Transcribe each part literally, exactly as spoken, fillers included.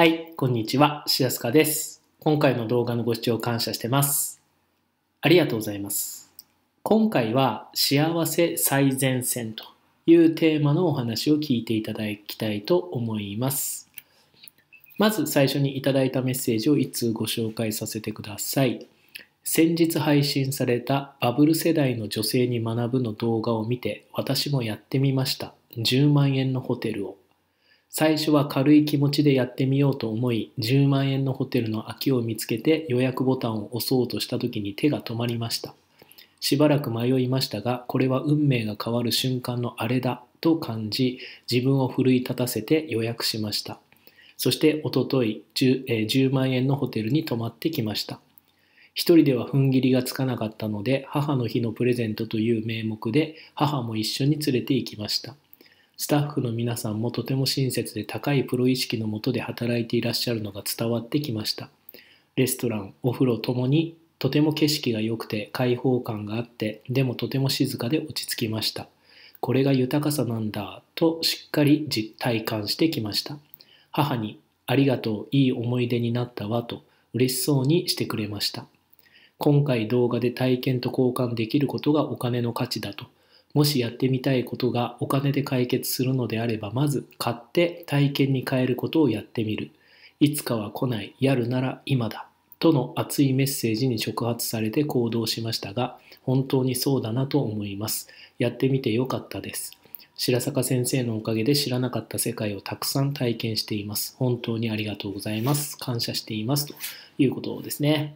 はい、こんにちは、しやすかです。今回の動画のご視聴感謝してます。ありがとうございます。今回は幸せ最前線というテーマのお話を聞いていただきたいと思います。まず最初にいただいたメッセージを一通ご紹介させてください。先日配信されたバブル世代の女性に学ぶの動画を見て、私もやってみました。じゅうまんえんのホテルを。最初は軽い気持ちでやってみようと思い、じゅうまんえんのホテルの空きを見つけて予約ボタンを押そうとした時に手が止まりました。しばらく迷いましたが、これは運命が変わる瞬間のあれだと感じ、自分を奮い立たせて予約しました。そしておととい、じゅうまんえんのホテルに泊まってきました。一人では踏ん切りがつかなかったので、母の日のプレゼントという名目で母も一緒に連れて行きました。スタッフの皆さんもとても親切で高いプロ意識のもとで働いていらっしゃるのが伝わってきました。レストラン、お風呂ともにとても景色が良くて開放感があって、でもとても静かで落ち着きました。これが豊かさなんだとしっかり実体感してきました。母にありがとう、いい思い出になったわと嬉しそうにしてくれました。今回動画で体験と交換できることがお金の価値だと。もしやってみたいことがお金で解決するのであれば、まず買って体験に変えることをやってみる。いつかは来ない、やるなら今だ。との熱いメッセージに触発されて行動しましたが、本当にそうだなと思います。やってみてよかったです。白坂先生のおかげで知らなかった世界をたくさん体験しています。本当にありがとうございます。感謝しています。ということですね。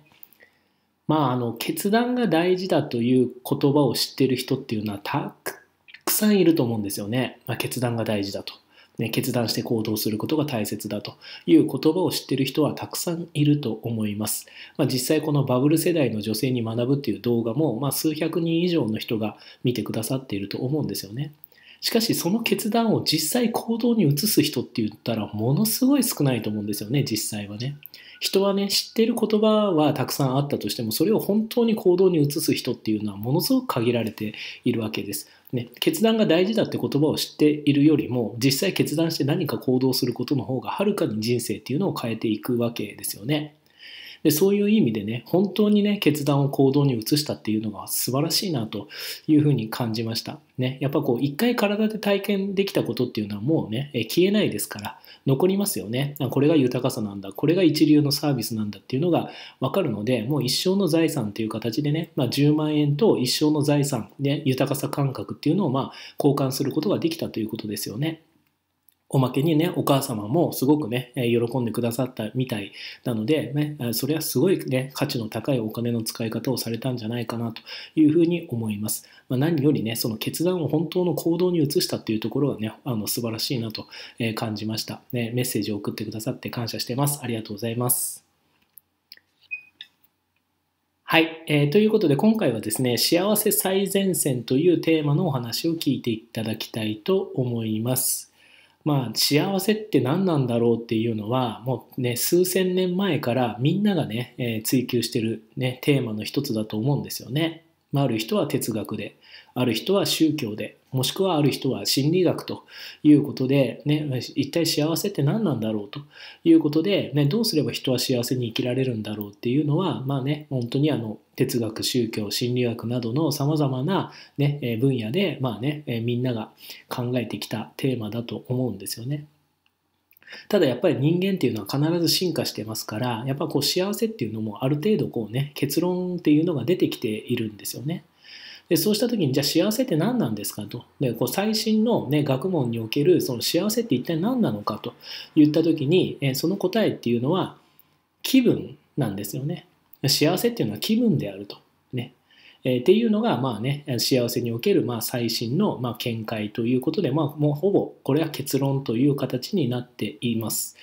まあ、あの決断が大事だという言葉を知っている人っていうのはたくさんいると思うんですよね。まあ、決断が大事だと、ね、決断して行動することが大切だという言葉を知っている人はたくさんいると思います。まあ、実際このバブル世代の女性に学ぶっていう動画も、まあ、数百人以上の人が見てくださっていると思うんですよね。しかしその決断を実際行動に移す人って言ったらものすごい少ないと思うんですよね、実際はね。人はね、知っている言葉はたくさんあったとしても、それを本当に行動に移す人っていうのはものすごく限られているわけです。ね、決断が大事だって言葉を知っているよりも、実際決断して何か行動することの方がはるかに人生っていうのを変えていくわけですよね。で、そういう意味でね、本当にね、決断を行動に移したっていうのが素晴らしいなというふうに感じました。ね、やっぱこう、一回体で体験できたことっていうのはもうね、消えないですから、残りますよね。これが豊かさなんだ、これが一流のサービスなんだっていうのがわかるので、もう一生の財産っていう形でね、まあ、じゅうまんえんと一生の財産、ね、豊かさ感覚っていうのをまあ交換することができたということですよね。おまけにね、お母様もすごくね、喜んでくださったみたいなので、ね、それはすごいね、価値の高いお金の使い方をされたんじゃないかなというふうに思います。まあ、何よりね、その決断を本当の行動に移したっていうところがね、あの素晴らしいなと感じました、ね。メッセージを送ってくださって感謝してます。ありがとうございます。はい、えー、ということで今回はですね、幸せ最前線というテーマのお話を聞いていただきたいと思います。まあ、幸せって何なんだろうっていうのはもうね、数千年前からみんながね、えー、追求してる、ね、テーマの一つだと思うんですよね。まあ、ある人は哲学で、ある人は宗教で、もしくはある人は心理学ということで、ね、一体幸せって何なんだろうということで、ね、どうすれば人は幸せに生きられるんだろうっていうのは、まあね、本当にあの哲学、宗教、心理学などのさまざまな、ね、分野で、まあね、みんなが考えてきたテーマだと思うんですよね。ただやっぱり人間っていうのは必ず進化してますから、やっぱこう幸せっていうのもある程度こうね、結論っていうのが出てきているんですよね。でそうした時に、じゃあ幸せって何なんですかと。でこう最新の、ね、学問におけるその幸せって一体何なのかと言った時に、えその答えっていうのは気分なんですよね。幸せっていうのは気分であると。ねえー、っていうのが、まあね、幸せにおけるまあ最新のまあ見解ということで、まあ、もうほぼこれは結論という形になっています。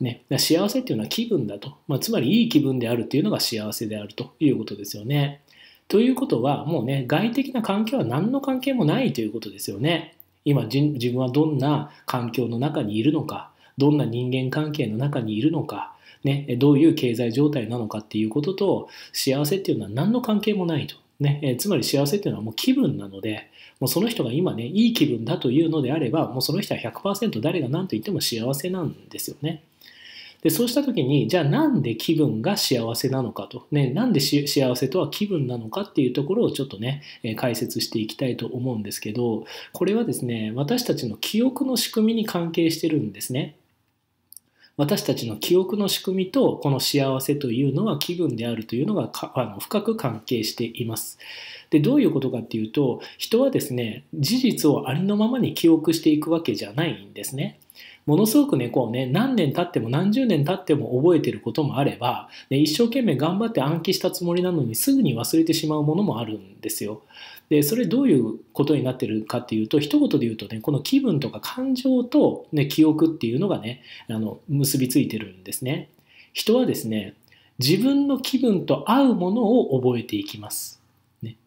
ね、幸せっていうのは気分だと。まあ、つまりいい気分であるっていうのが幸せであるということですよね。ということはもうね、外的な環境は何の関係もないということですよね。今自分はどんな環境の中にいるのか、どんな人間関係の中にいるのか、ね、どういう経済状態なのかっていうことと幸せっていうのは何の関係もないと。ね、えつまり幸せっていうのはもう気分なので、もうその人が今ね、いい気分だというのであれば、もうその人は ひゃくパーセント 誰が何と言っても幸せなんですよね。でそうした時に、じゃあなんで気分が幸せなのかと、ね、なんで幸せとは気分なのかっていうところをちょっとね、解説していきたいと思うんですけど、これはですね、私たちの記憶の仕組みに関係してるんですね。私たちの記憶の仕組みとこの幸せというのは気分であるというのがかあの深く関係しています。でどういうことかっていうと、人はですね、事実をありのままに記憶していくわけじゃないんですね。ものすごくね、こうね、何年経っても何十年経っても覚えてることもあれば、ね、一生懸命頑張って暗記したつもりなのにすぐに忘れてしまうものもあるんですよ。で、それどういうことになってるかっていうと、一言で言うとね、この気分とか感情と、ね、記憶っていうのがね、あの結びついてるんですね。人はですね、自分の気分と合うものを覚えていきます。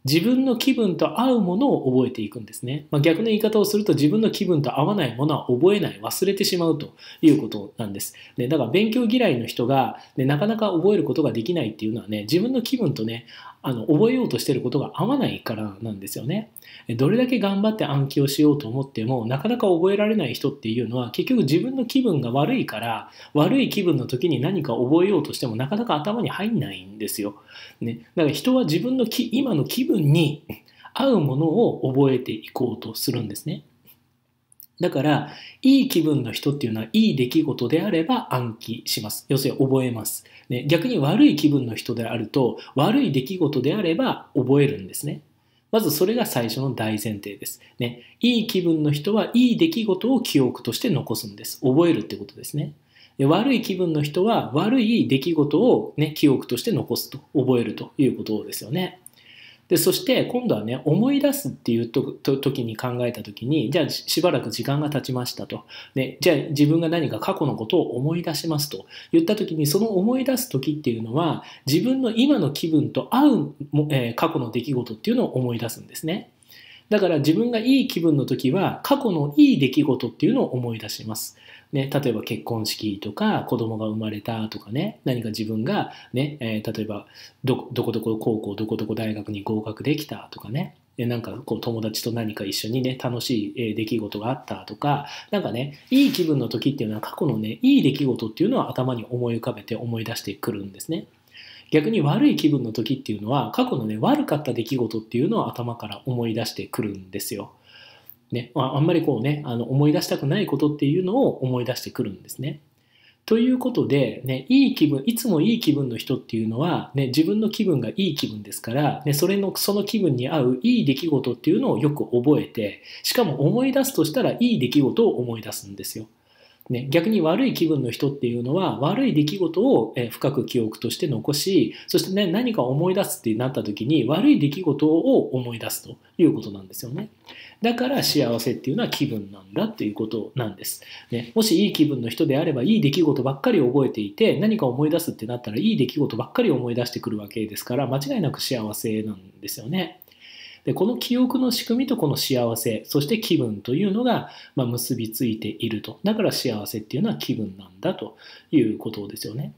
自分の気分と合うものを覚えていくんですね。まあ、逆の言い方をすると、自分の気分と合わないものは覚えない、忘れてしまうということなんです。ね、だから勉強嫌いの人が、ね、なかなか覚えることができないっていうのはね、自分の気分とね、あの覚えようとしてることが合わないからなんですよね。どれだけ頑張って暗記をしようと思っても、なかなか覚えられない人っていうのは、結局自分の気分が悪いから、悪い気分の時に何か覚えようとしても、なかなか頭に入んないんですよ。ね、だから人は自分のき今の気分に合うものを覚えていこうとするんですね。だから、いい気分の人っていうのは、いい出来事であれば暗記します。要するに覚えます。ね、逆に悪い気分の人であると、悪い出来事であれば覚えるんですね。まずそれが最初の大前提です。ね、いい気分の人は、いい出来事を記憶として残すんです。覚えるってことですね。で、悪い気分の人は、悪い出来事を、ね、記憶として残すと、覚えるということですよね。でそして今度はね、思い出すっていうとと時に考えた時に、じゃあしばらく時間が経ちましたと、ね、じゃあ自分が何か過去のことを思い出しますと言った時に、その思い出す時っていうのは、自分の今の気分と合う、えー、過去の出来事っていうのを思い出すんですね。だから自分がいい気分の時は、過去のいい出来事っていうのを思い出します。ね、例えば結婚式とか、子供が生まれたとかね、何か自分が、ね、えー、例えばど、どこどこ高校、どこどこ大学に合格できたとかね、なんかこう友達と何か一緒にね、楽しい出来事があったとか、なんかね、いい気分の時っていうのは、過去のね、いい出来事っていうのは頭に思い浮かべて思い出してくるんですね。逆に悪い気分の時っていうのは、過去のね、悪かった出来事っていうのを頭から思い出してくるんですよ。ね、あんまりこうね、あの思い出したくないことっていうのを思い出してくるんですね。ということで、ね、いい気分、いつもいい気分の人っていうのは、ね、自分の気分がいい気分ですから、ね、それの、その気分に合ういい出来事っていうのをよく覚えて、しかも思い出すとしたらいい出来事を思い出すんですよ。ね、逆に悪い気分の人っていうのは、悪い出来事を深く記憶として残し、そして、ね、何か思い出すってなった時に、悪い出来事を思い出すということなんですよね。だから幸せっていうのは気分なんだということなんです。ね、もしいい気分の人であれば、いい出来事ばっかり覚えていて、何か思い出すってなったら、いい出来事ばっかり思い出してくるわけですから、間違いなく幸せなんですよね。でこの記憶の仕組みとこの幸せ、そして気分というのが、まあ、結びついていると。だから幸せっていうのは気分なんだということですよね。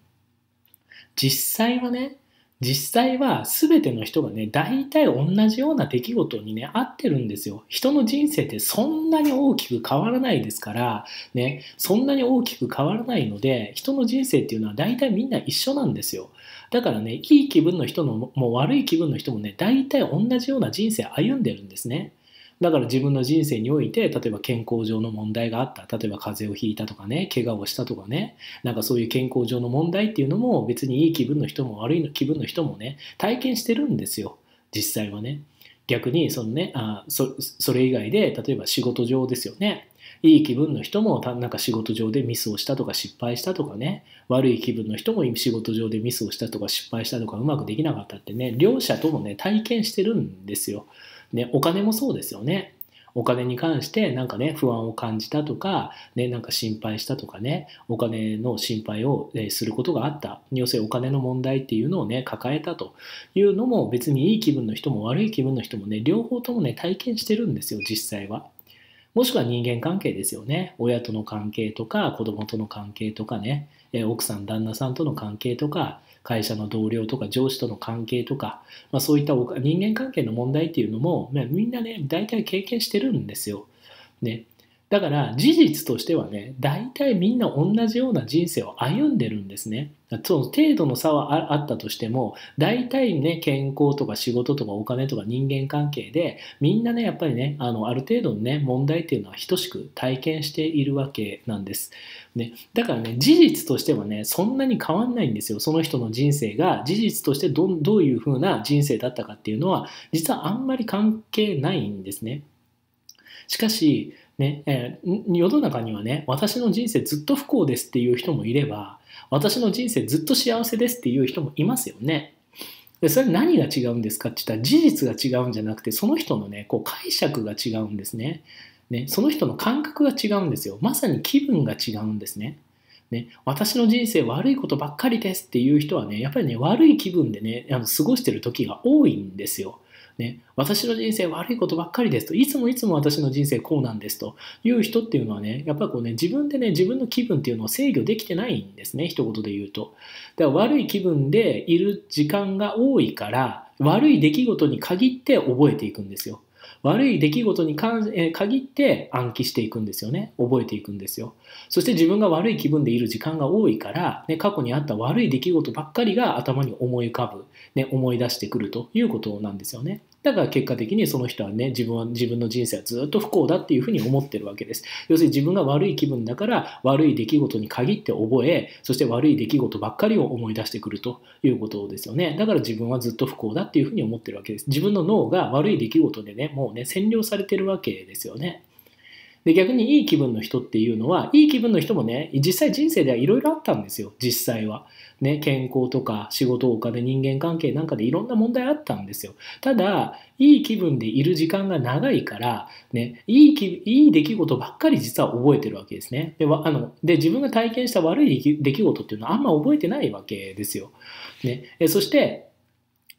実際はね、実際は全ての人がね、大体同じような出来事にね、合ってるんですよ。人の人生ってそんなに大きく変わらないですから、ね、そんなに大きく変わらないので、人の人生っていうのは大体みんな一緒なんですよ。だからね、いい気分の人のも悪い気分の人もね、大体同じような人生歩んでるんですね。だから自分の人生において、例えば健康上の問題があった、例えば風邪をひいたとかね、怪我をしたとかね、なんかそういう健康上の問題っていうのも、別にいい気分の人も悪い気分の人もね、体験してるんですよ、実際はね。逆にそのね、あ そ, それ以外で、例えば仕事上ですよね。いい気分の人もなんか仕事上でミスをしたとか失敗したとかね、悪い気分の人も仕事上でミスをしたとか失敗したとかうまくできなかったってね、両者ともね、体験してるんですよ。ね、お金もそうですよね。お金に関してなんかね、不安を感じたとか、ね、なんか心配したとかね、お金の心配をすることがあった。要するにお金の問題っていうのをね、抱えたというのも、別にいい気分の人も悪い気分の人もね、両方ともね、体験してるんですよ、実際は。もしくは人間関係ですよね。親との関係とか、子供との関係とかね、奥さん、旦那さんとの関係とか、会社の同僚とか上司との関係とか、まあ、そういった人間関係の問題っていうのも、まあ、みんなね、大体経験してるんですよ。ね、だから事実としてはね、大体みんな同じような人生を歩んでるんですね。その程度の差はあったとしても、大体ね、健康とか仕事とかお金とか人間関係で、みんなね、やっぱりね、あの、ある程度のね、問題っていうのは等しく体験しているわけなんです。ね、だからね、事実としてはね、そんなに変わんないんですよ。その人の人生が、事実として ど, どういうふうな人生だったかっていうのは、実はあんまり関係ないんですね。しかし、ねえー、世の中にはね、私の人生ずっと不幸ですっていう人もいれば、私の人生ずっと幸せですっていう人もいますよね。でそれ何が違うんですかって言ったら、事実が違うんじゃなくて、その人のね、こう解釈が違うんですね。ね、その人の感覚が違うんですよ。まさに気分が違うんですね。ね、私の人生悪いことばっかりですっていう人はね、やっぱりね、悪い気分でね、あの過ごしてる時が多いんですよ。ね、私の人生悪いことばっかりですと、いつもいつも私の人生こうなんですという人っていうのはね、やっぱりこうね、自分でね、自分の気分っていうのを制御できてないんですね、一言で言うと。だから悪い気分でいる時間が多いから、悪い出来事に限って覚えていくんですよ。悪い出来事に限って暗記していくんですよね。覚えていくんですよ。そして自分が悪い気分でいる時間が多いから、ね、過去にあった悪い出来事ばっかりが頭に思い浮かぶ、ね、思い出してくるということなんですよね。だから結果的にその人はね、自分は、自分の人生はずっと不幸だっていうふうに思ってるわけです。要するに自分が悪い気分だから悪い出来事に限って覚え、そして悪い出来事ばっかりを思い出してくるということですよね。だから自分はずっと不幸だっていうふうに思ってるわけです。自分の脳が悪い出来事でね、もうね、占領されてるわけですよね。で、逆にいい気分の人っていうのは、いい気分の人もね、実際人生ではいろいろあったんですよ、実際は。ね、健康とか仕事、お金、人間関係なんかでいろんな問題あったんですよ。ただ、いい気分でいる時間が長いから、ね、いい気、いい出来事ばっかり実は覚えてるわけですね。で、あの、で、自分が体験した悪い出来事っていうのはあんま覚えてないわけですよ。ね、え、そして、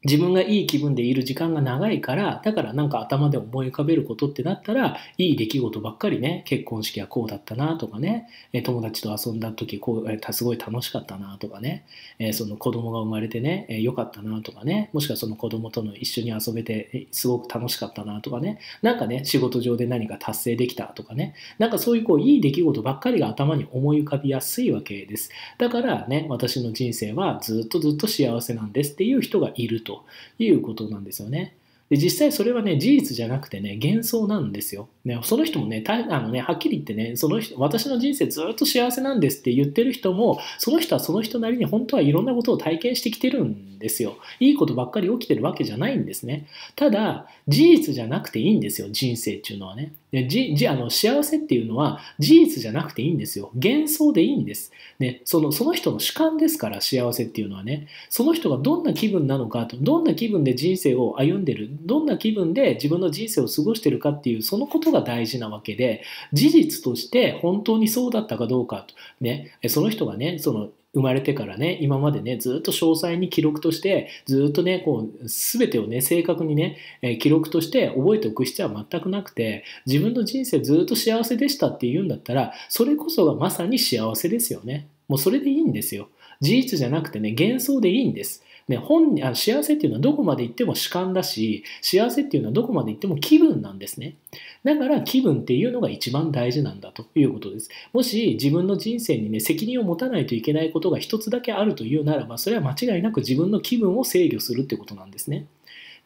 自分がいい気分でいる時間が長いから、だからなんか頭で思い浮かべることってなったら、いい出来事ばっかりね、結婚式はこうだったなとかね、友達と遊んだ時こう、すごい楽しかったなとかね、その子供が生まれてね、良かったなとかね、もしくはその子供との一緒に遊べてすごく楽しかったなとかね、なんかね、仕事上で何か達成できたとかね、なんかそういうこう、いい出来事ばっかりが頭に思い浮かびやすいわけです。だからね、私の人生はずっとずっと幸せなんですっていう人がいると。ということなんですよね。で、実際それはね、事実じゃなくてね、幻想なんですよ。ね、その人もね、たあのね、はっきり言ってね、その人、私の人生ずっと幸せなんですって言ってる人も、その人はその人なりに本当はいろんなことを体験してきてるんですよ。いいことばっかり起きてるわけじゃないんですね。ただ、事実じゃなくていいんですよ、人生っていうのはね。で、じ、じ、あの、幸せっていうのは事実じゃなくていいんですよ。幻想でいいんです。ね、その、その人の主観ですから、幸せっていうのはね。その人がどんな気分なのかと、どんな気分で人生を歩んでる、どんな気分で自分の人生を過ごしてるかっていう、そのことが大事なわけで、事実として本当にそうだったかどうかと、ね、その人がね、その、生まれてからね、今までね、ずっと詳細に記録として、ずっとね、こう、すべてをね、正確にね、記録として覚えておく必要は全くなくて、自分の人生ずっと幸せでしたっていうんだったら、それこそがまさに幸せですよね。もうそれでいいんですよ。事実じゃなくてね、幻想でいいんです。ね、本に、あ、幸せっていうのはどこまで行っても主観だし、幸せっていうのはどこまで行っても気分なんですね。だから気分っていうのが一番大事なんだということです。もし自分の人生にね、責任を持たないといけないことが一つだけあるというならば、それは間違いなく自分の気分を制御するってことなんですね。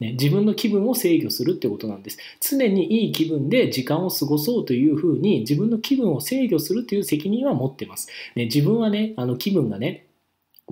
ね、自分の気分を制御するってことなんです。常にいい気分で時間を過ごそうというふうに、自分の気分を制御するという責任は持ってます。ね、自分はね、あの気分がね、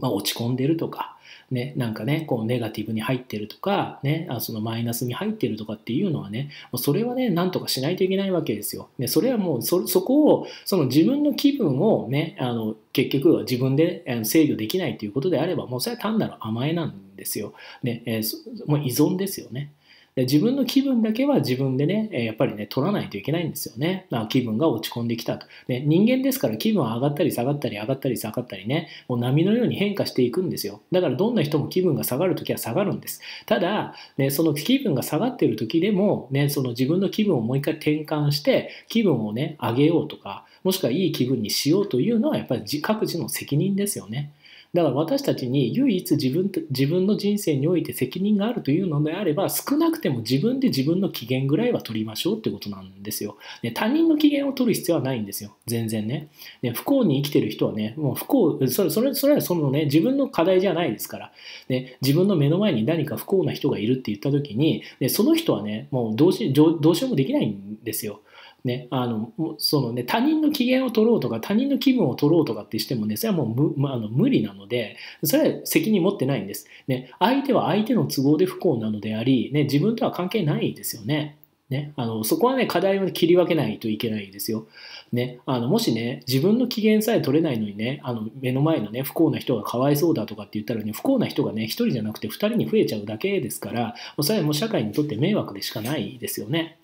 まあ、落ち込んでるとか、ね、なんかね、こうネガティブに入ってるとか、ね、あそのマイナスに入ってるとかっていうのはね、それはね、なんとかしないといけないわけですよ。ね、それはもう、そ、そこを、その自分の気分をね、あの、結局は自分で制御できないということであれば、もうそれは単なる甘えなんですよ。ね、えー、もう依存ですよね。自分の気分だけは自分でね、やっぱりね、取らないといけないんですよね。まあ、気分が落ち込んできたと、ね。人間ですから気分は上がったり下がったり上がったり下がったりね、もう波のように変化していくんですよ。だからどんな人も気分が下がるときは下がるんです。ただ、ね、その気分が下がっているときでも、ね、その自分の気分をもう一回転換して、気分をね、上げようとか、もしくはいい気分にしようというのは、やっぱり各自の責任ですよね。だから私たちに唯一自分、自分の人生において責任があるというのであれば、少なくても自分で自分の機嫌ぐらいは取りましょうってことなんですよ。ね、他人の機嫌を取る必要はないんですよ。全然ね。ね、不幸に生きてる人はね、もう不幸、それ、それ、それはそのね、自分の課題じゃないですから。ね、自分の目の前に何か不幸な人がいるって言った時に、ね、その人はね、もうどうし、どうしようもできないんですよ。ね、あのそのね、他人の機嫌を取ろうとか他人の気分を取ろうとかってしてもね、それはもうむあの無理なので、それは責任持ってないんです、ね、相手は相手の都合で不幸なのであり、ね、自分とは関係ないですよね。ね、あのそこはね、課題を切り分けないといけないですよ。ね、あのもしね、自分の機嫌さえ取れないのにね、あの目の前のね、不幸な人がかわいそうだとかって言ったらね、不幸な人がね、ひとりじゃなくてふたりに増えちゃうだけですから、もうそれはもう社会にとって迷惑でしかないですよね。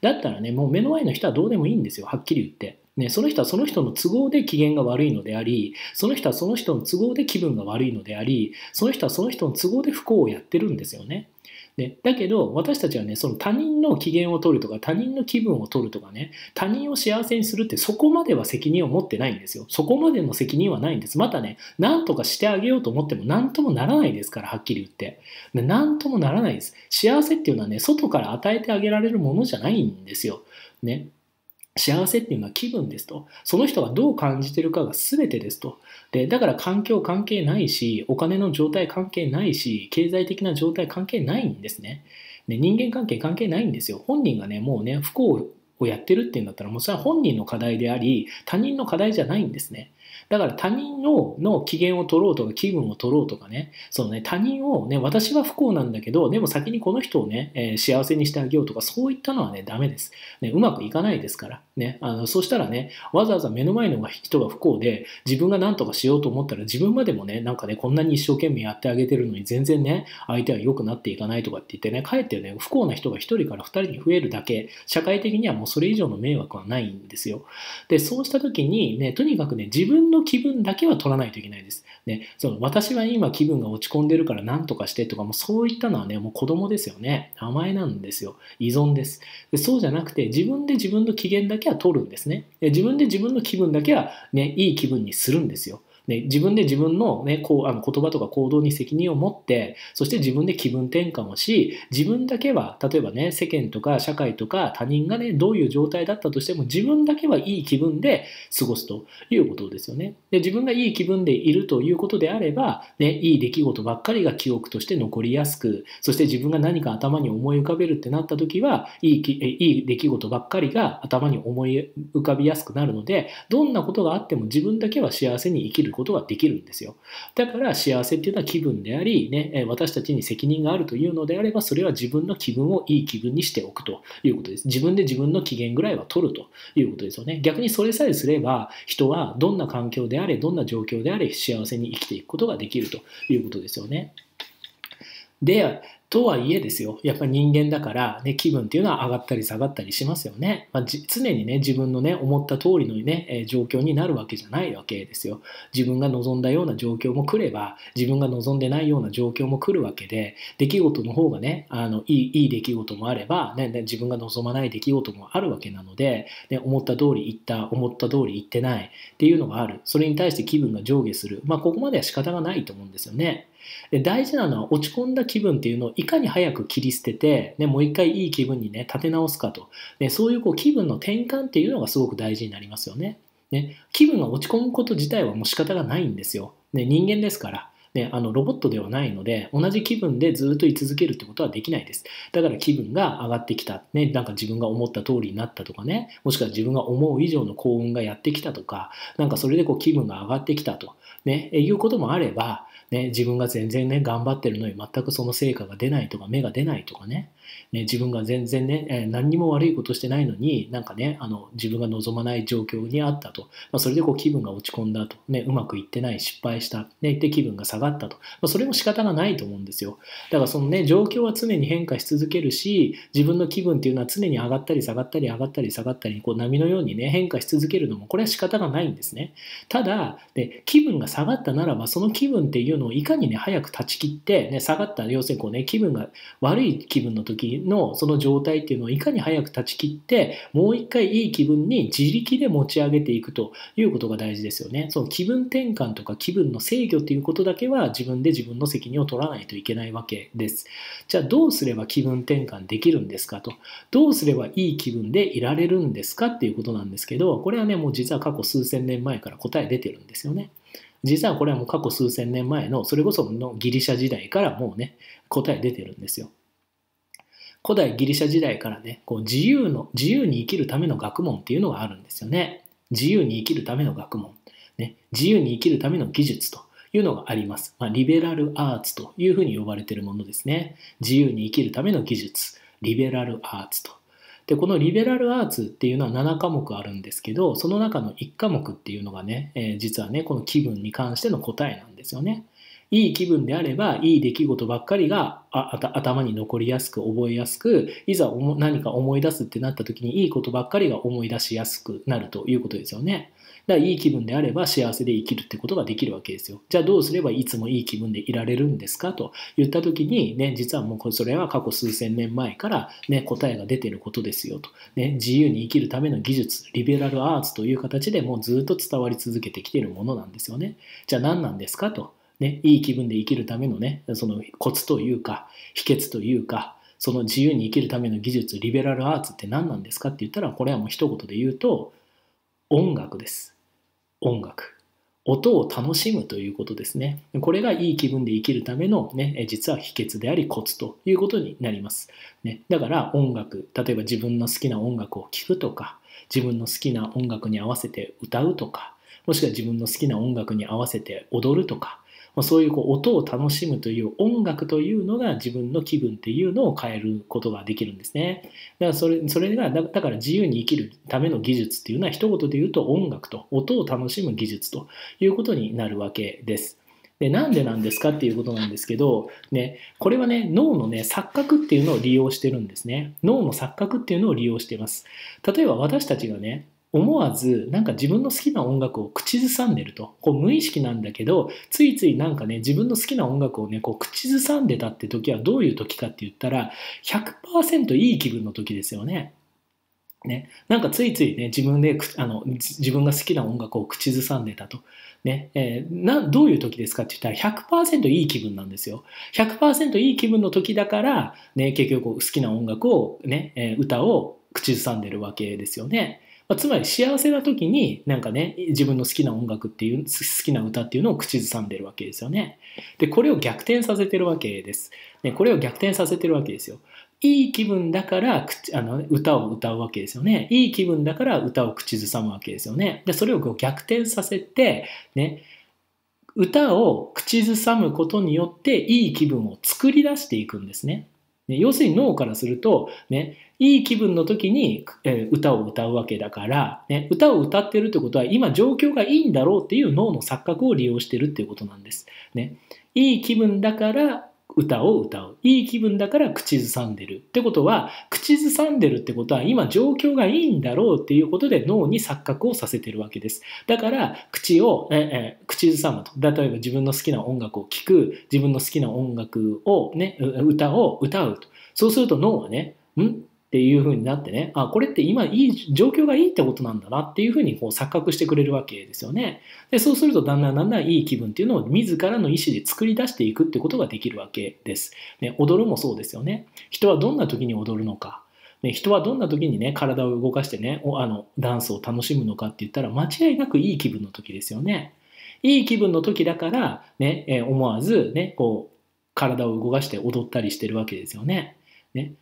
だったらね、もう目の前の人はどうでもいいんですよ、はっきり言って。ね、その人はその人の都合で機嫌が悪いのであり、その人はその人の都合で気分が悪いのであり、その人はその人の都合で不幸をやってるんですよね。ね、だけど私たちはね、その他人の機嫌を取るとか他人の気分を取るとかね、他人を幸せにするってそこまでは責任を持ってないんですよ。そこまでの責任はないんです。またね、何とかしてあげようと思っても何ともならないですから、はっきり言って何ともならないです。幸せっていうのはね、外から与えてあげられるものじゃないんですよ。ね、幸せっていうのは気分ですと。その人がどう感じてるかが全てですと。で、だから環境関係ないし、お金の状態関係ないし、経済的な状態関係ないんですね。で、人間関係関係ないんですよ。本人がね、もうね、不幸をやってるっていうんだったら、もうそれは本人の課題であり、他人の課題じゃないんですね。だから他人 の, の機嫌を取ろうとか気分を取ろうとか ね, そのね他人をね、私は不幸なんだけどでも先にこの人をね、えー、幸せにしてあげようとか、そういったのはね、ダメです、ね、うまくいかないですから、ね、あのそうしたらね、わざわざ目の前の人が不幸で自分が何とかしようと思ったら、自分までもね、なんかね、こんなに一生懸命やってあげてるのに全然ね、相手は良くなっていかないとかって言ってね、かえってね、不幸な人がひとりからふたりに増えるだけ、社会的にはもうそれ以上の迷惑はないんですよ。で、そうした時にね、とにかくね、自分自分の気分だけは取らないといけないです。ね、その私は今気分が落ち込んでるから何とかしてとか、もうそういったのはね、もう子供ですよね。甘えなんですよ。依存です。で、そうじゃなくて、自分で自分の機嫌だけは取るんですね。で、自分で自分の気分だけは、ね、いい気分にするんですよ。ね、自分で自分の、ね、こうあの言葉とか行動に責任を持って、そして自分で気分転換をし、自分だけは例えばね、世間とか社会とか他人がね、どういう状態だったとしても自分だけはいい気分で過ごすということですよね。で、自分がいい気分でいるということであれば、ね、いい出来事ばっかりが記憶として残りやすく、そして自分が何か頭に思い浮かべるってなった時はいい、いい出来事ばっかりが頭に思い浮かびやすくなるので、どんなことがあっても自分だけは幸せに生きることができるんですよ。だから幸せっていうのは気分であり、ね、私たちに責任があるというのであれば、それは自分の気分をいい気分にしておくということです。自分で自分の機嫌ぐらいは取るということですよね。逆にそれさえすれば、人はどんな環境であれ、どんな状況であれ、幸せに生きていくことができるということですよね。で、とはいえですよ、やっぱり人間だから、ね、気分っていうのは上がったり下がったりしますよね。まあ、常にね、自分のね、思った通りのね、えー、状況になるわけじゃないわけですよ。自分が望んだような状況も来れば、自分が望んでないような状況も来るわけで、出来事の方がね、あのいい、いい出来事もあれば、ね、自分が望まない出来事もあるわけなので、ね、思った通り行った、思った通り行ってないっていうのがある。それに対して気分が上下する。まあ、ここまでは仕方がないと思うんですよね。で、大事なのは落ち込んだ気分っていうのをいかに早く切り捨てて、ね、もう一回いい気分にね、立て直すかと、ね、そういうこう気分の転換っていうのがすごく大事になりますよね。ね、気分が落ち込むこと自体はもう仕方がないんですよ。ね、人間ですから。ね、あのロボットではないので、同じ気分でずっと居続けるってことはできないです。だから気分が上がってきた、ね、なんか自分が思った通りになったとかね、もしくは自分が思う以上の幸運がやってきたとか、なんかそれでこう気分が上がってきたと、ね、いうこともあれば、ね、自分が全然ね、頑張ってるのに全くその成果が出ないとか、芽が出ないとかね、ね、自分が全然ね、何にも悪いことしてないのに、なんかね、あの自分が望まない状況にあったと、まあ、それでこう気分が落ち込んだと、ね、うまくいってない、失敗した、ね、で気分が下ががったと。まあ、それも仕方がないと思うんですよ。だからそのね、状況は常に変化し続けるし、自分の気分っていうのは常に上がったり下がったり上がったり下がったり、こう波のようにね、変化し続けるのも、これは仕方がないんですね。ただ、で、気分が下がったならば、その気分っていうのをいかにね、早く断ち切って、ね、下がった、要するにこうね、気分が悪い気分の時のその状態っていうのをいかに早く断ち切って、もう一回いい気分に自力で持ち上げていくということが大事ですよね。その気分転換とか気分の制御ということだけは自分で自分の責任を取らないといけないわけです。じゃあどうすれば気分転換できるんですかと。どうすればいい気分でいられるんですかっていうことなんですけど、これはね、もう実は過去数千年前から答え出てるんですよね。実はこれはもう過去数千年前の、それこそのギリシャ時代からもうね、答え出てるんですよ。古代ギリシャ時代からね、こう自由の、自由に生きるための学問っていうのがあるんですよね。自由に生きるための学問、ね、自由に生きるための技術というのがあります。まあ、リベラルアーツというふうに呼ばれているものですね。自由に生きるための技術、リベラルアーツと。で、このリベラルアーツっていうのはななかもくあるんですけど、その中のいっかもくっていうのがね、えー、実はね、この気分に関しての答えなんですよね。いい気分であれば、いい出来事ばっかりがあた頭に残りやすく、覚えやすく、いざ何か思い出すってなった時に、いいことばっかりが思い出しやすくなるということですよね。だからいい気分であれば幸せで生きるってことができるわけですよ。じゃあどうすればいつもいい気分でいられるんですかと言った時に、ね、実はもうそれは過去数千年前から、ね、答えが出てることですよと、ね。自由に生きるための技術、リベラルアーツという形でもうずっと伝わり続けてきているものなんですよね。じゃあ何なんですかと。ね、いい気分で生きるためのね、そのコツというか、秘訣というか、その自由に生きるための技術、リベラルアーツって何なんですかって言ったら、これはもう一言で言うと、音楽です。音楽。音を楽しむということですね。これがいい気分で生きるためのね、実は秘訣でありコツということになります。ね、だから音楽、例えば自分の好きな音楽を聴くとか、自分の好きな音楽に合わせて歌うとか、もしくは自分の好きな音楽に合わせて踊るとか、そういうこう音を楽しむという音楽というのが自分の気分っていうのを変えることができるんですね。だからそれ、それがだから自由に生きるための技術っていうのは一言で言うと音楽と音を楽しむ技術ということになるわけです。で、なんでなんですかっていうことなんですけど、ね、これはね、脳のね、錯覚っていうのを利用してるんですね。脳の錯覚っていうのを利用しています。例えば私たちがね、思わずなんか自分の好きな音楽を口ずさんでると、こう無意識なんだけど、ついついなんかね、自分の好きな音楽をね、こう口ずさんでたって時はどういう時かって言ったら ひゃくパーセント いい気分の時ですよね。ね、なんかついついね、自分であの自分が好きな音楽を口ずさんでたと、ねえー、などういう時ですかって言ったら ひゃくパーセント いい気分なんですよ。 ひゃくパーセント いい気分の時だから、ね、結局好きな音楽を、ね、歌を口ずさんでるわけですよね。つまり幸せな時になんかね、自分の好きな音楽っていう、好きな歌っていうのを口ずさんでるわけですよね。で、これを逆転させてるわけです。ね、これを逆転させてるわけですよ。いい気分だからあの歌を歌うわけですよね。いい気分だから歌を口ずさむわけですよね。で、それを逆転させて、ね、歌を口ずさむことによっていい気分を作り出していくんですね。ね、要するに脳からすると、ね、いい気分の時に、えー、歌を歌うわけだから、ね、歌を歌ってるってことは今状況がいいんだろうっていう脳の錯覚を利用してるっていうことなんです。ね、いい気分だから歌を歌う。いい気分だから口ずさんでる。ってことは、口ずさんでるってことは、今状況がいいんだろうっていうことで脳に錯覚をさせてるわけです。だから、口を、ええ、口ずさむと。例えば自分の好きな音楽を聴く、自分の好きな音楽をね、歌を歌うと。そうすると脳はね、んっていう風になってね、あ、これって今いい状況がいいってことなんだなっていう風にこう錯覚してくれるわけですよね。で、そうするとだんだんだんだんいい気分っていうのを自らの意思で作り出していくってことができるわけです。ね、踊るもそうですよね。人はどんな時に踊るのか。ね、人はどんな時にね、体を動かしてね、あのダンスを楽しむのかって言ったら間違いなくいい気分の時ですよね。いい気分の時だから、ね、えー、思わずね、こう体を動かして踊ったりしてるわけですよね。ね、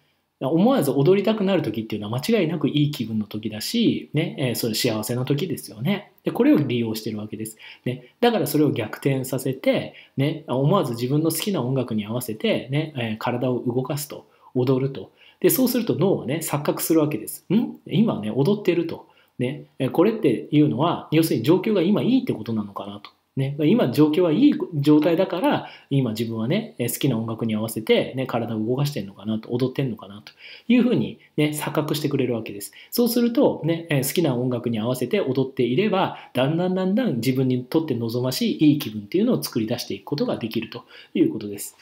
思わず踊りたくなる時っていうのは間違いなくいい気分の時だし、ね、えー、それ幸せな時ですよね。で、これを利用してるわけです。ね、だからそれを逆転させて、ね、思わず自分の好きな音楽に合わせて、ね、えー、体を動かすと、踊ると。で、そうすると脳はね、錯覚するわけです。ん？今ね、踊ってると。ね、これっていうのは、要するに状況が今いいってことなのかなと。ね、今状況はいい状態だから今自分はね好きな音楽に合わせて、ね、体を動かしてるのかなと踊ってるのかなというふうに、ね、錯覚してくれるわけです。そうすると、ね、好きな音楽に合わせて踊っていればだんだんだんだん自分にとって望ましいいい気分っていうのを作り出していくことができるということです。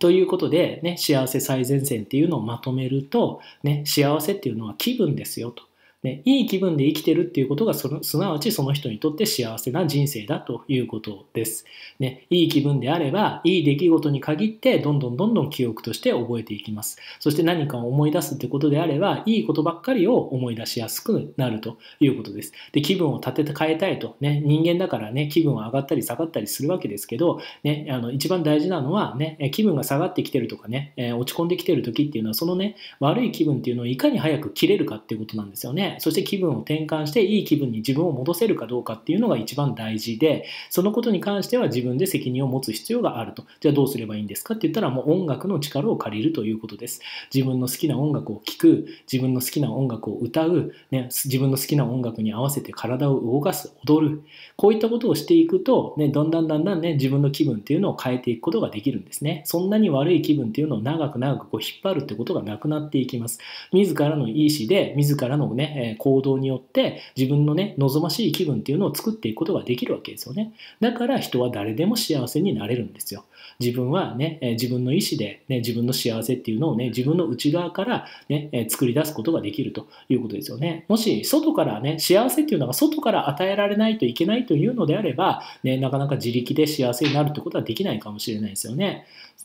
ということで、ね、幸せ最前線っていうのをまとめると、ね、幸せっていうのは気分ですよと。ね、いい気分で生きてるっていうことがそのすなわちその人にとって幸せな人生だということです、ね、いい気分であればいい出来事に限ってどんどんどんどん記憶として覚えていきます。そして何かを思い出すってことであればいいことばっかりを思い出しやすくなるということです。で、気分を立てて変えたいと、ね、人間だからね気分は上がったり下がったりするわけですけど、ね、あの一番大事なのはね気分が下がってきてるとかね落ち込んできてる時っていうのはそのね悪い気分っていうのをいかに早く切れるかっていうことなんですよね。そして気分を転換していい気分に自分を戻せるかどうかっていうのが一番大事で、そのことに関しては自分で責任を持つ必要があると。じゃあどうすればいいんですかって言ったらもう音楽の力を借りるということです。自分の好きな音楽を聴く、自分の好きな音楽を歌う、ね、自分の好きな音楽に合わせて体を動かす、踊る、こういったことをしていくと、ね、だんだんだんだんね自分の気分っていうのを変えていくことができるんですね。そんなに悪い気分っていうのを長く長くこう引っ張るってことがなくなっていきます。自らの意思で自らのね行動によって自分のね望ましい気分っていうのを作っていくことができるわけですよね。だから人は誰でも幸せになれるんですよ。自分はね自分の意思で、ね、自分の幸せっていうのをね自分の内側から、ね、作り出すことができるということですよね。もし外からね幸せっていうのが外から与えられないといけないというのであれば、ね、なかなか自力で幸せになるってことはできないかもしれないですよね。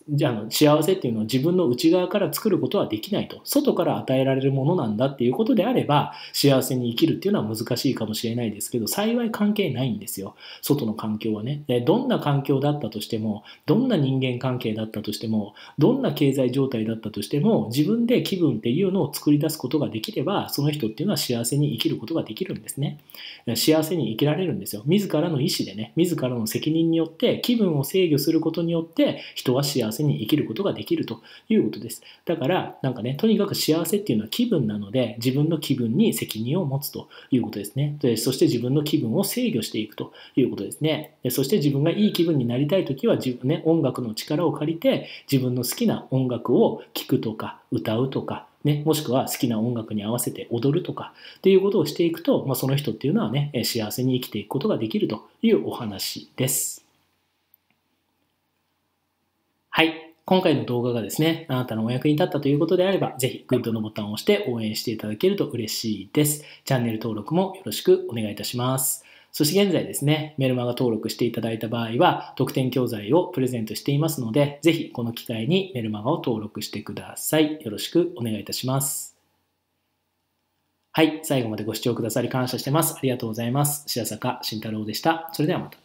じゃあの幸せっていうのは自分の内側から作ることはできないと。外から与えられるものなんだっていうことであれば幸せに生きるっていうのは難しいかもしれないですけど、幸い関係ないんですよ外の環境はね。どんな環境だったとしても、どんな人間関係だったとしても、どんな経済状態だったとしても、自分で気分っていうのを作り出すことができればその人っていうのは幸せに生きることができるんですね。幸せに生きられるんですよ。自らの意思でね自らの責任によって気分を制御することによって人は幸せに生きることができるということです。だからなんかねとにかく幸せっていうのは気分なので自分の気分に責任を持つということですね。でそして自分の気分を制御していくということですね。でそして自分がいい気分になりたい時は自分ね音楽の力を借りて自分の好きな音楽を聴くとか歌うとかね、もしくは好きな音楽に合わせて踊るとかっていうことをしていくと、まあ、その人っていうのはね幸せに生きていくことができるというお話です。はい。今回の動画がですね、あなたのお役に立ったということであれば、ぜひグッドのボタンを押して応援していただけると嬉しいです。チャンネル登録もよろしくお願いいたします。そして現在ですね、メルマガ登録していただいた場合は、特典教材をプレゼントしていますので、ぜひこの機会にメルマガを登録してください。よろしくお願いいたします。はい。最後までご視聴くださり感謝してます。ありがとうございます。白坂慎太郎でした。それではまた。